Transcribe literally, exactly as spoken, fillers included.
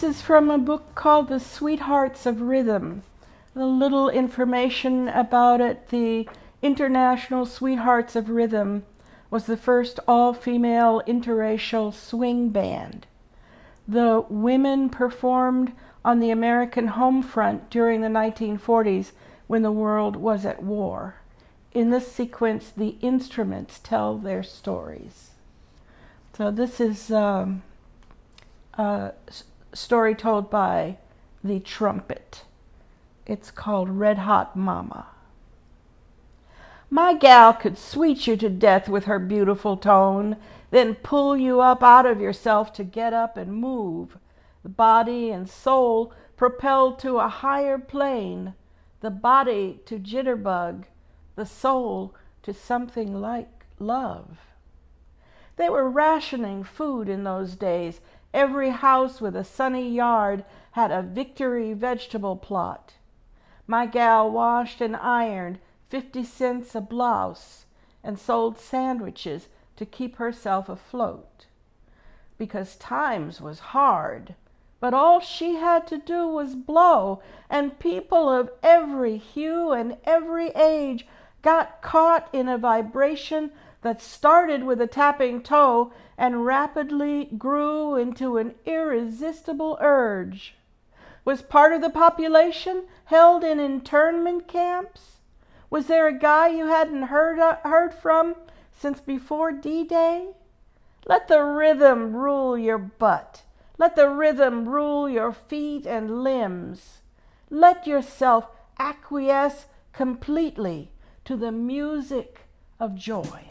This is from a book called The Sweethearts of Rhythm. A little information about it. The International Sweethearts of Rhythm was the first all-female interracial swing band. The women performed on the American home front during the nineteen forties when the world was at war. In this sequence, the instruments tell their stories. So this is um, a story told by the trumpet. It's called Red Hot Mama. My gal could sweet you to death with her beautiful tone, then pull you up out of yourself to get up and move, the body and soul propelled to a higher plane, the body to jitterbug, the soul to something like love. They were rationing food in those days. Every house with a sunny yard had a victory vegetable plot. My gal washed and ironed fifty cents a blouse and sold sandwiches to keep herself afloat, because times was hard, but all she had to do was blow, and people of every hue and every age got caught in a vibration that started with a tapping toe and rapidly grew into an irresistible urge. Was part of the population held in internment camps? Was there a guy you hadn't heard, uh, heard from since before D Day? Let the rhythm rule your butt. Let the rhythm rule your feet and limbs. Let yourself acquiesce completely to the music of joy.